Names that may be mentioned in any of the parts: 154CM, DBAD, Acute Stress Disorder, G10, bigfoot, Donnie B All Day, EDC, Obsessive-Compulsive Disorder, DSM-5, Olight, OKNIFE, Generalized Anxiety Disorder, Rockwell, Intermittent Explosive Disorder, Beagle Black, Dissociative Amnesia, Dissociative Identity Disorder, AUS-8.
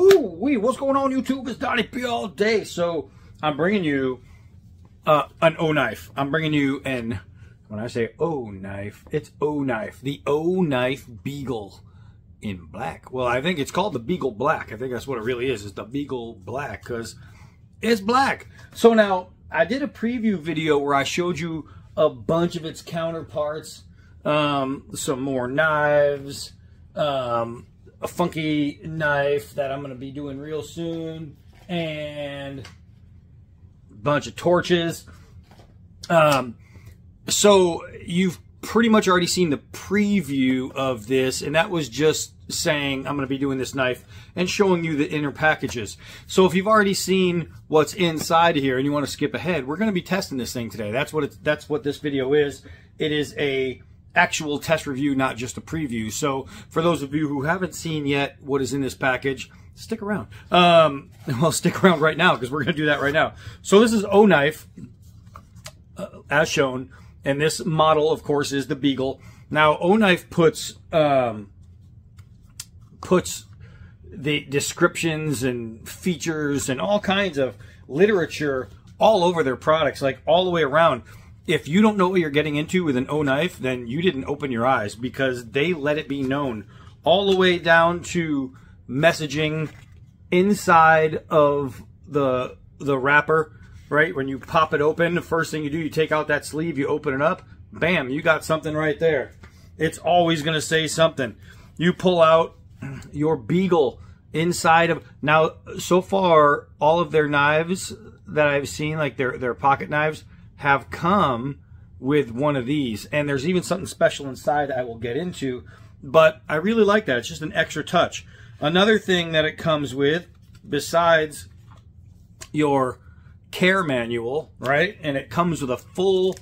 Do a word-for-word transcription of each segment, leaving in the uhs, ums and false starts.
Woo wee! What's going on, YouTube? It's Donnie B All Day. So I'm bringing you uh, an O-knife. I'm bringing you an, when I say O-knife, it's O-knife. The O-knife Beagle in black. Well, I think it's called the Beagle Black. I think that's what it really is. It's the Beagle Black because it's black. So now I did a preview video where I showed you a bunch of its counterparts, um, some more knives, um, a funky knife that I'm going to be doing real soon, and a bunch of torches. Um, so you've pretty much already seen the preview of this, and that was just saying I'm going to be doing this knife and showing you the inner packages. So if you've already seen what's inside here and you want to skip ahead, we're going to be testing this thing today. That's what it's, that's what this video is. It is a actual test review, not just a preview. So for those of you who haven't seen yet what is in this package, stick around. Um, well, stick around right now because we're going to do that right now. So this is O-knife, uh, as shown, and this model, of course, is the Beagle. Now, O-knife puts um, puts the descriptions and features and all kinds of literature all over their products, like all the way around. If you don't know what you're getting into with an O-knife, then you didn't open your eyes, because they let it be known all the way down to messaging inside of the the wrapper, right? When you pop it open, the first thing you do, you take out that sleeve, you open it up, bam, you got something right there. It's always going to say something. You pull out your Beagle inside of, now, so far, all of their knives that I've seen, like their, their pocket knives, have come with one of these, and there's even something special inside that I will get into, but I really like that. It's just an extra touch. Another thing that it comes with, besides your care manual, right, and it comes with a full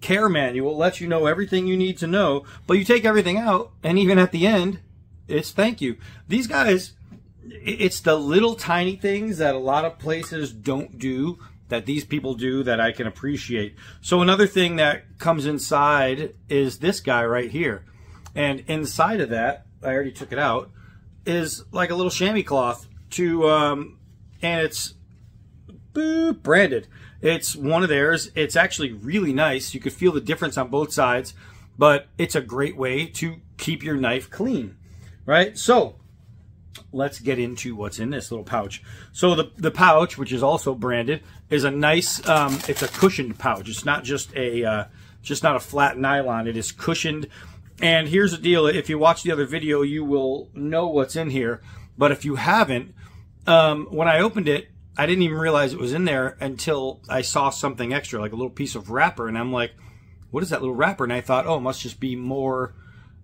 care manual, lets you know everything you need to know, but you take everything out, and even at the end, it's thank you. These guys, it's the little tiny things that a lot of places don't do, that these people do, that I can appreciate. So another thing that comes inside is this guy right here. And inside of that, I already took it out, is like a little chamois cloth to, um, and it's boop, branded. It's one of theirs. It's actually really nice. You could feel the difference on both sides, but it's a great way to keep your knife clean, right? So let's get into what's in this little pouch. So the, the pouch, which is also branded, is a nice, um, it's a cushioned pouch. It's not just a, uh, just not a flat nylon. It is cushioned. And here's the deal. If you watch the other video, you will know what's in here. But if you haven't, um, when I opened it, I didn't even realize it was in there until I saw something extra, like a little piece of wrapper. And I'm like, what is that little wrapper? And I thought, oh, it must just be more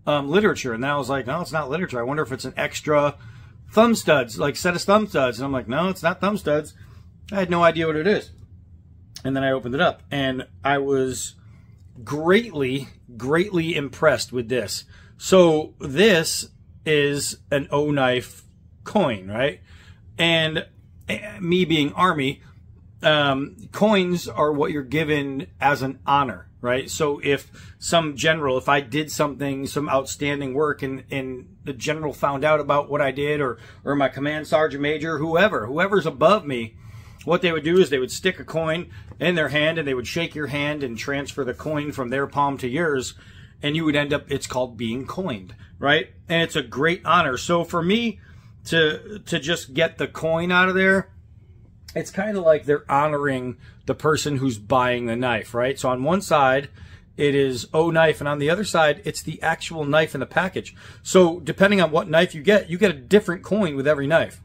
um, literature. And then I was like, no, it's not literature. I wonder if it's an extra thumb studs, like set of thumb studs. And I'm like, no, it's not thumb studs. I had no idea what it is. And then I opened it up, and I was greatly, greatly impressed with this. So this is an O-knife coin, right? And me being Army, um, coins are what you're given as an honor, right? So if some general, if I did something, some outstanding work, and, and the general found out about what I did, or, or my command sergeant major, whoever, whoever's above me, what they would do is they would stick a coin in their hand, and they would shake your hand and transfer the coin from their palm to yours, and you would end up, it's called being coined, right? And it's a great honor. So for me to, to just get the coin out of there, it's kind of like they're honoring the person who's buying the knife, right? So on one side, it is O-knife, and on the other side, it's the actual knife in the package. So depending on what knife you get, you get a different coin with every knife.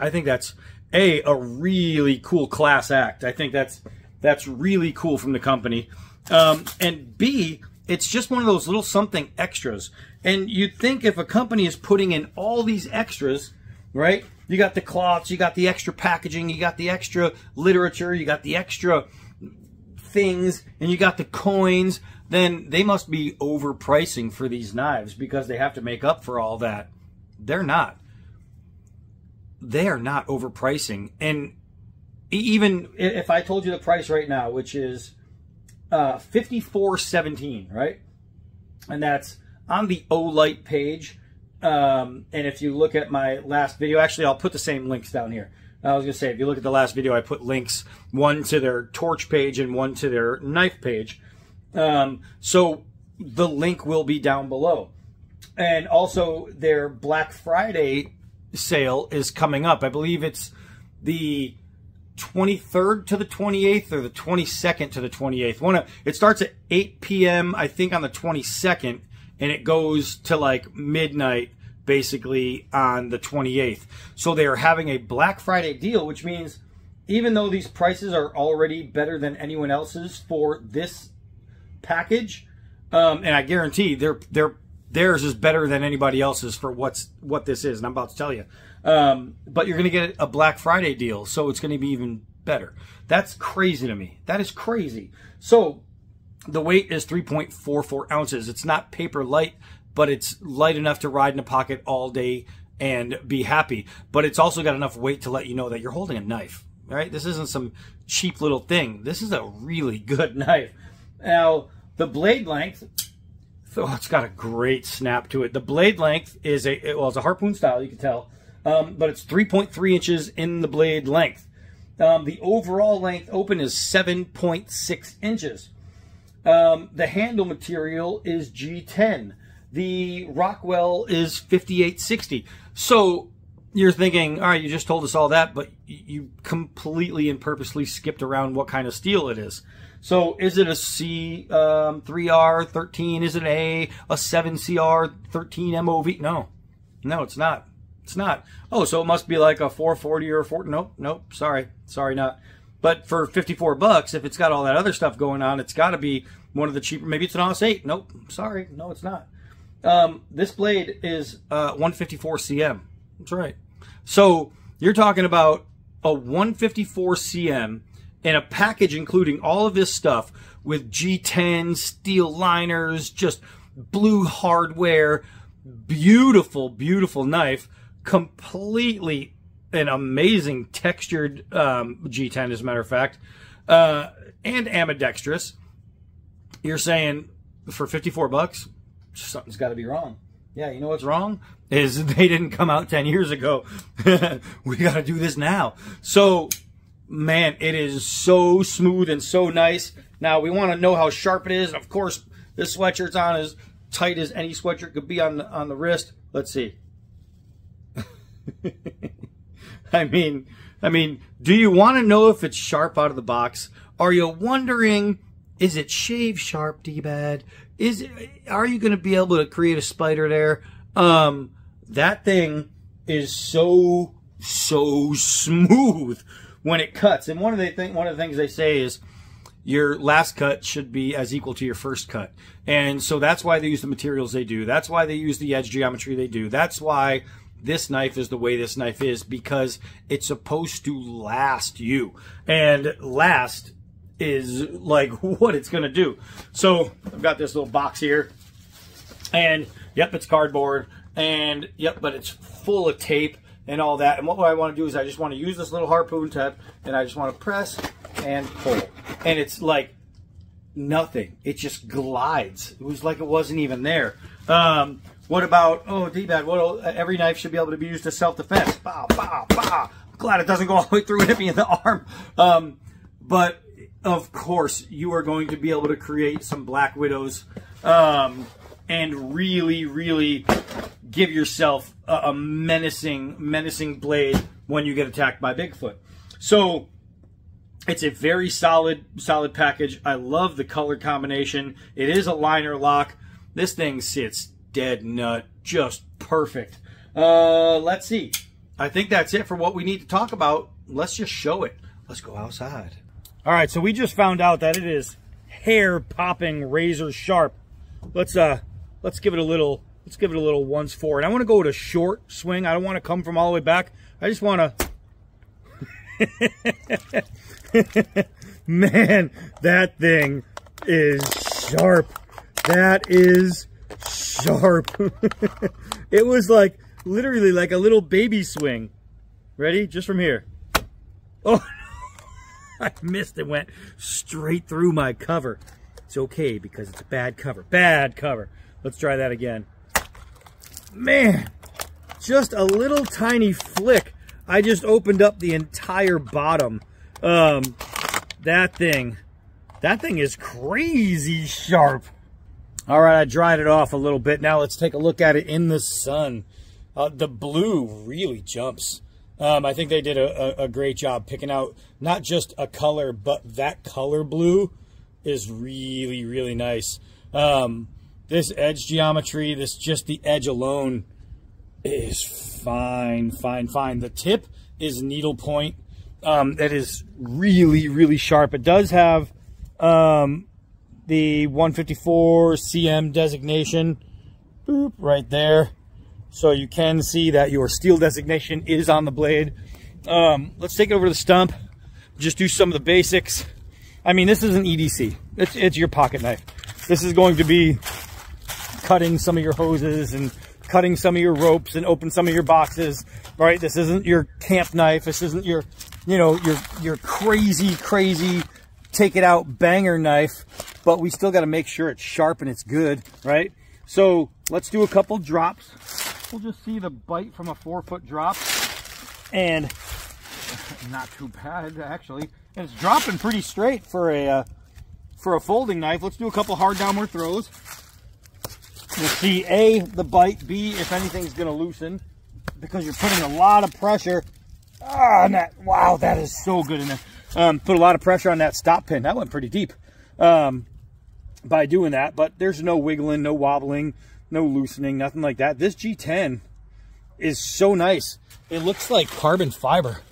I think that's, A, a really cool class act. I think that's that's really cool from the company. Um, and B, it's just one of those little something extras. And you'd think if a company is putting in all these extras, right? You got the cloths, you got the extra packaging, you got the extra literature, you got the extra things, and you got the coins, then they must be overpricing for these knives because they have to make up for all that. They're not. They are not overpricing. And even if I told you the price right now, which is uh, fifty-four seventeen, right? And that's on the Olight page. Um, and if you look at my last video, actually, I'll put the same links down here. I was going to say, if you look at the last video, I put links, one to their torch page and one to their knife page. Um, so the link will be down below. And also their Black Friday sale is coming up. I believe it's the twenty-third to the twenty-eighth or the twenty-second to the twenty-eighth. One of, it starts at eight P M I think on the twenty-second, and it goes to like midnight basically on the twenty-eighth. So they are having a Black Friday deal, which means even though these prices are already better than anyone else's for this package, um, and I guarantee they're they're theirs is better than anybody else's for what's what this is, and I'm about to tell you. Um, but you're going to get a Black Friday deal, so it's going to be even better. That's crazy to me. That is crazy. So the weight is three point four four ounces. It's not paper light, but it's light enough to ride in a pocket all day and be happy. But it's also got enough weight to let you know that you're holding a knife. All right? This isn't some cheap little thing. This is a really good knife. Now, the blade length... Oh, it's got a great snap to it. The blade length is a, well, it's a harpoon style, you can tell, um, but it's three point three inches in the blade length. Um, the overall length open is seven point six inches. Um, the handle material is G ten. The Rockwell is fifty-eight sixty. So you're thinking, all right, you just told us all that, but you completely and purposely skipped around what kind of steel it is. So is it a C, um, three R thirteen? Is it an A, a seven C R thirteen M O V? No, no, it's not. It's not. Oh, so it must be like a four forty or a four. Nope, nope, sorry. Sorry, not. But for fifty-four bucks, if it's got all that other stuff going on, it's got to be one of the cheaper. Maybe it's an A U S eight. Nope, sorry. No, it's not. Um, this blade is uh, one fifty-four C M. That's right. So you're talking about a one fifty-four C M. And a package including all of this stuff with G ten, steel liners, just blue hardware, beautiful, beautiful knife, completely an amazing textured um, G ten, as a matter of fact, uh, and ambidextrous. You're saying for fifty-four bucks, something's got to be wrong. Yeah, you know what's wrong? Is they didn't come out ten years ago. We got to do this now. So... man, it is so smooth and so nice. Now, we want to know how sharp it is. Of course, this sweatshirt's on as tight as any sweatshirt could be on the, on the wrist. Let's see. I mean, I mean, do you want to know if it's sharp out of the box? Are you wondering, is it shave sharp, D-bad? Is it, are you going to be able to create a spider there? Um, that thing is so, so smooth when it cuts. And one of the thing, one of the things they say is your last cut should be as equal to your first cut. And so that's why they use the materials they do. That's why they use the edge geometry they do. That's why this knife is the way this knife is, because it's supposed to last you. And last is like what it's going to do. So I've got this little box here, and yep, it's cardboard, and yep, but it's full of tape and all that. And what I want to do is I just want to use this little harpoon tip, and I just want to press and pull. And it's like nothing. It just glides. It was like it wasn't even there. Um, what about, oh, D-bad, what, every knife should be able to be used to self-defense. Bah, bah, bah. I'm glad it doesn't go all the way through and hit me in the arm. Um, but, of course, you are going to be able to create some Black Widows um, and really, really... give yourself a menacing, menacing blade when you get attacked by Bigfoot. So it's a very solid, solid package. I love the color combination. It is a liner lock. This thing sits dead nut, just perfect. Uh, let's see. I think that's it for what we need to talk about. Let's just show it. Let's go outside. All right, so we just found out that it is hair-popping razor sharp. Let's uh, let's give it a little... let's give it a little once four. And I want to go with a short swing. I don't want to come from all the way back. I just want to... Man, that thing is sharp. That is sharp. It was like, literally like a little baby swing. Ready? Just from here. Oh, I missed it. Went straight through my cover. It's okay because it's a bad cover. Bad cover. Let's try that again. Man, just a little tiny flick, I just opened up the entire bottom. Um, that thing, that thing is crazy sharp. All right, I dried it off a little bit. Now let's take a look at it in the sun. Uh, the blue really jumps. Um, I think they did a, a, a great job picking out not just a color, but that color blue is really, really nice. Um, this edge geometry, this just the edge alone is fine, fine, fine. The tip is needle point. Um, that is really, really sharp. It does have um, the one fifty-four C M designation, boop, right there. So you can see that your steel designation is on the blade. Um, let's take it over to the stump. Just do some of the basics. I mean, this is an E D C. It's, it's your pocket knife. This is going to be cutting some of your hoses and cutting some of your ropes and open some of your boxes, right? This isn't your camp knife. This isn't your, you know, your, your crazy, crazy take it out banger knife, but we still got to make sure it's sharp and it's good, right? So let's do a couple drops. We'll just see the bite from a four foot drop, and not too bad actually. And it's dropping pretty straight for a, uh, for a folding knife. Let's do a couple hard downward throws. We'll see A, the bite, B, if anything's gonna loosen, because you're putting a lot of pressure on that. Wow, that is so good in there. Um, put a lot of pressure on that stop pin. That went pretty deep um, by doing that, but there's no wiggling, no wobbling, no loosening, nothing like that. This G ten is so nice. It looks like carbon fiber.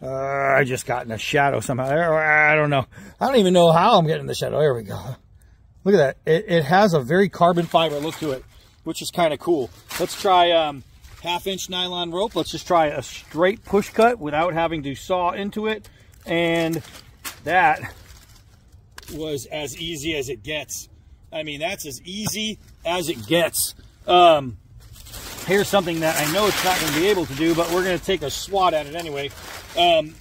Uh, I just got in a shadow somehow. I don't know. I don't even know how I'm getting in the shadow. There we go. Look at that. It, it has a very carbon fiber look to it, which is kind of cool. Let's try um, half-inch nylon rope. Let's just try a straight push cut without having to saw into it. And that was as easy as it gets. I mean, that's as easy as it gets. Um, here's something that I know it's not going to be able to do, but we're going to take a swat at it anyway. Um,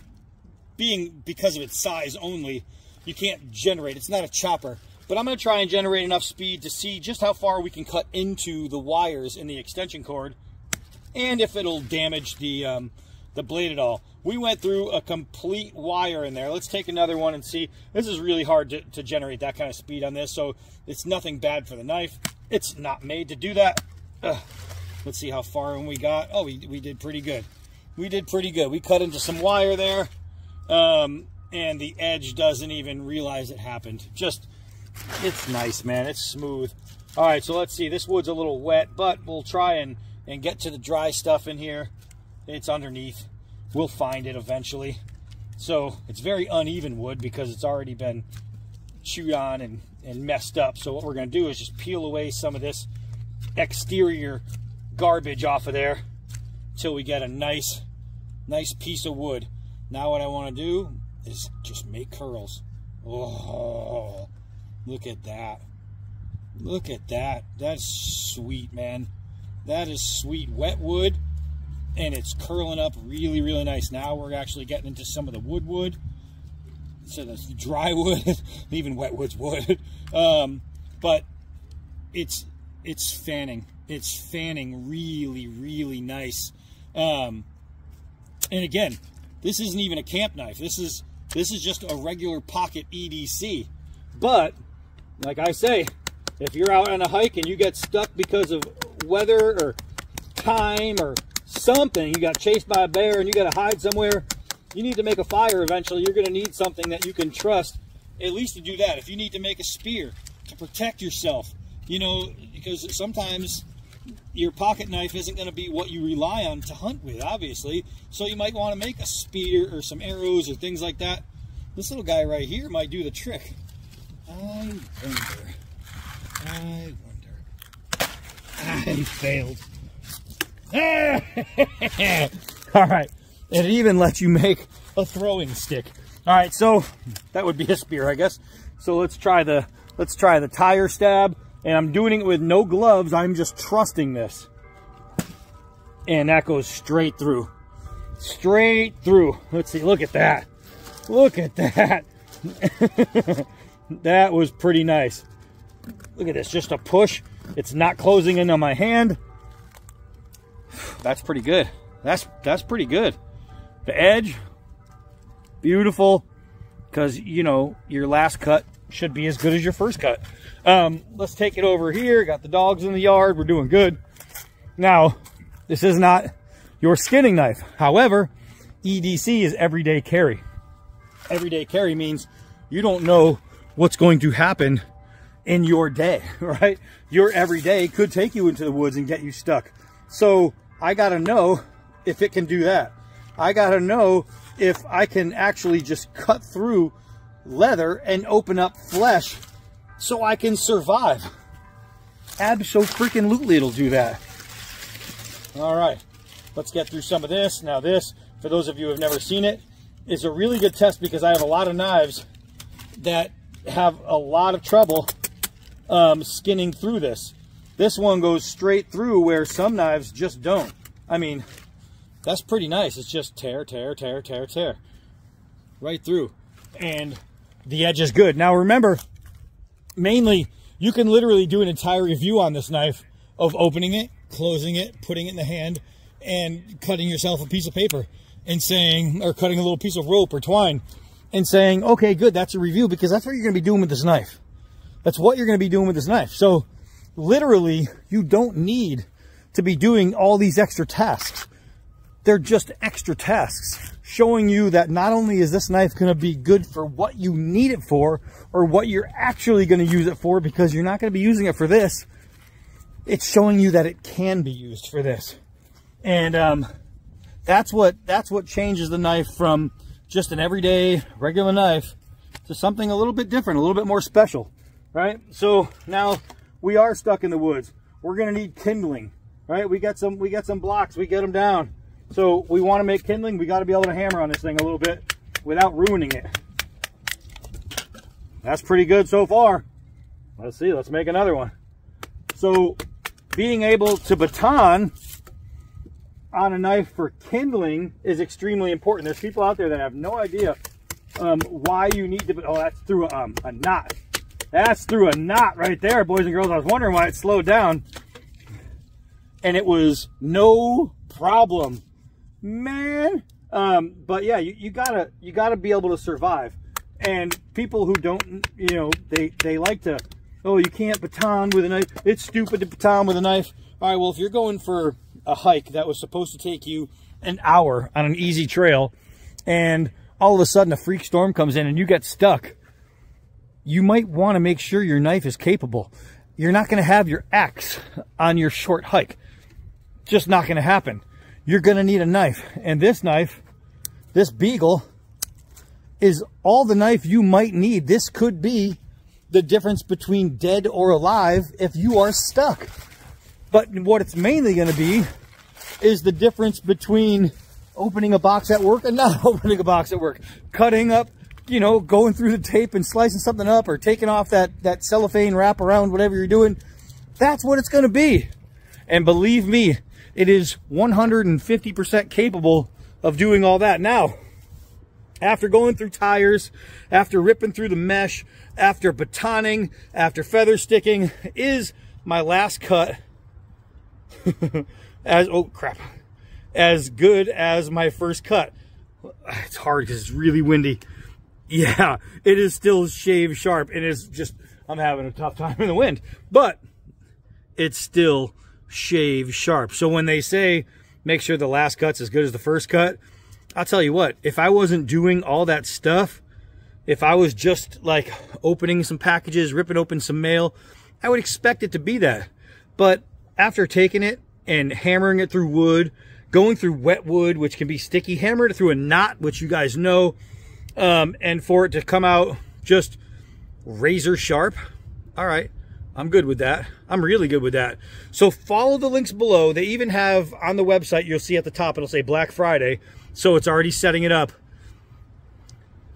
being because of its size only, you can't generate. It's not a chopper. But I'm going to try and generate enough speed to see just how far we can cut into the wires in the extension cord and if it'll damage the, um, the blade at all. We went through a complete wire in there. Let's take another one and see. This is really hard to, to generate that kind of speed on this, so it's nothing bad for the knife. It's not made to do that. Ugh. Let's see how far we got. Oh, we, we did pretty good. We did pretty good. We cut into some wire there, um, and the edge doesn't even realize it happened. Just... it's nice, man. It's smooth. All right, so let's see. This wood's a little wet, but we'll try and, and get to the dry stuff in here. It's underneath. We'll find it eventually. So it's very uneven wood because it's already been chewed on and, and messed up. So what we're going to do is just peel away some of this exterior garbage off of there until we get a nice, nice piece of wood. Now what I want to do is just make curls. Oh. Look at that. Look at that. That's sweet, man. That is sweet. Wet wood, and it's curling up really, really nice. Now we're actually getting into some of the wood wood. So that's dry wood. Even wet wood's wood. Um, but it's it's fanning. It's fanning really, really nice. Um, and again, this isn't even a camp knife. This is this is just a regular pocket E D C. But like I say, if you're out on a hike and you get stuck because of weather or time or something, you got chased by a bear and you got to hide somewhere, you need to make a fire eventually. You're going to need something that you can trust, at least to do that. If you need to make a spear to protect yourself, you know, because sometimes your pocket knife isn't going to be what you rely on to hunt with, obviously. So you might want to make a spear or some arrows or things like that. This little guy right here might do the trick. I wonder, I wonder, I failed. All right, it even lets you make a throwing stick. All right, so that would be a spear, I guess. So let's try the, let's try the tire stab, and I'm doing it with no gloves. I'm just trusting this. And that goes straight through, straight through. Let's see, look at that, look at that. That was pretty nice. Look at this, just a push. It's not closing in on my hand. that's pretty good. That's that's pretty good. The edge, beautiful, because you know your last cut should be as good as your first cut. Um, let's take it over here. Got the dogs in the yard. We're doing good. Now, this is not your skinning knife. However, E D C is everyday carry. Everyday carry means you don't know what's going to happen in your day, right? Your everyday could take you into the woods and get you stuck. So I gotta know if it can do that. I gotta know if I can actually just cut through leather and open up flesh so I can survive. Abso-freaking-lutely it'll do that. All right, let's get through some of this. Now this, for those of you who have never seen it, is a really good test because I have a lot of knives that have a lot of trouble um, skinning through this. This one goes straight through where some knives just don't. I mean, that's pretty nice. It's just tear, tear, tear, tear, tear. Right through. And the edge is good. Now remember, mainly, you can literally do an entire review on this knife of opening it, closing it, putting it in the hand, and cutting yourself a piece of paper and saying, or cutting a little piece of rope or twine and saying, okay, good, that's a review, because that's what you're going to be doing with this knife. That's what you're going to be doing with this knife. So literally, you don't need to be doing all these extra tasks. They're just extra tasks showing you that not only is this knife going to be good for what you need it for or what you're actually going to use it for, because you're not going to be using it for this. It's showing you that it can be used for this. And um, that's what that's what changes the knife from just an everyday regular knife to something a little bit different, a little bit more special, right? So now we are stuck in the woods. We're going to need kindling, right? We got some we got some blocks. We get them down. So we want to make kindling. We got to be able to hammer on this thing a little bit without ruining it. That's pretty good so far. Let's see. Let's make another one. So being able to baton on a knife for kindling is extremely important. There's people out there that have no idea um, why you need to... Oh, that's through um, a knot. That's through a knot right there, boys and girls. I was wondering why it slowed down. And it was no problem. Man, um, but yeah, you, you gotta you gotta be able to survive. And people who don't, you know, they they like to, oh, you can't baton with a knife. It's stupid to baton with a knife. All right, well, if you're going for a hike that was supposed to take you an hour on an easy trail, and all of a sudden a freak storm comes in and you get stuck, you might want to make sure your knife is capable. You're not going to have your axe on your short hike. Just not going to happen. You're going to need a knife. And this knife, this Beagle, is all the knife you might need. This could be the difference between dead or alive if you are stuck. But what it's mainly going to be is the difference between opening a box at work and not opening a box at work. Cutting up, you know, going through the tape and slicing something up, or taking off that, that cellophane wrap around whatever you're doing. That's what it's going to be. And believe me, it is one hundred fifty percent capable of doing all that. Now, after going through tires, after ripping through the mesh, after batoning, after feather sticking, is my last cut as, oh crap, as good as my first cut? It's hard because it's really windy. Yeah, it is still shave sharp. It is just, I'm having a tough time in the wind, but it's still shave sharp. So when they say make sure the last cut's as good as the first cut, I'll tell you what, if I wasn't doing all that stuff, if I was just like opening some packages, ripping open some mail, I would expect it to be that. But after taking it and hammering it through wood, going through wet wood, which can be sticky, hammering it through a knot, which you guys know, um, and for it to come out just razor sharp, all right, I'm good with that. I'm really good with that. So follow the links below. They even have on the website, you'll see at the top, it'll say Black Friday. So it's already setting it up.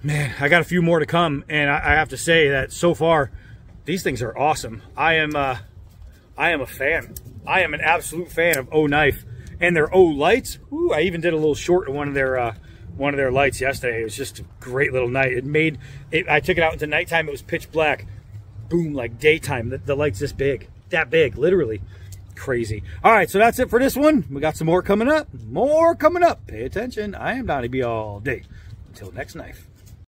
Man, I got a few more to come. And I, I have to say that so far, these things are awesome. I am, uh, I am a fan. I am an absolute fan of O Knife and their Olights. Ooh, I even did a little short in one of their, uh, one of their lights yesterday. It was just a great little night. It made, it, I took it out into nighttime. It was pitch black. Boom, like daytime, the, the light's this big, that big, literally. crazy. All right, so that's it for this one. We got some more coming up. More coming up. Pay attention. I am Donnie B All Day. Until next knife.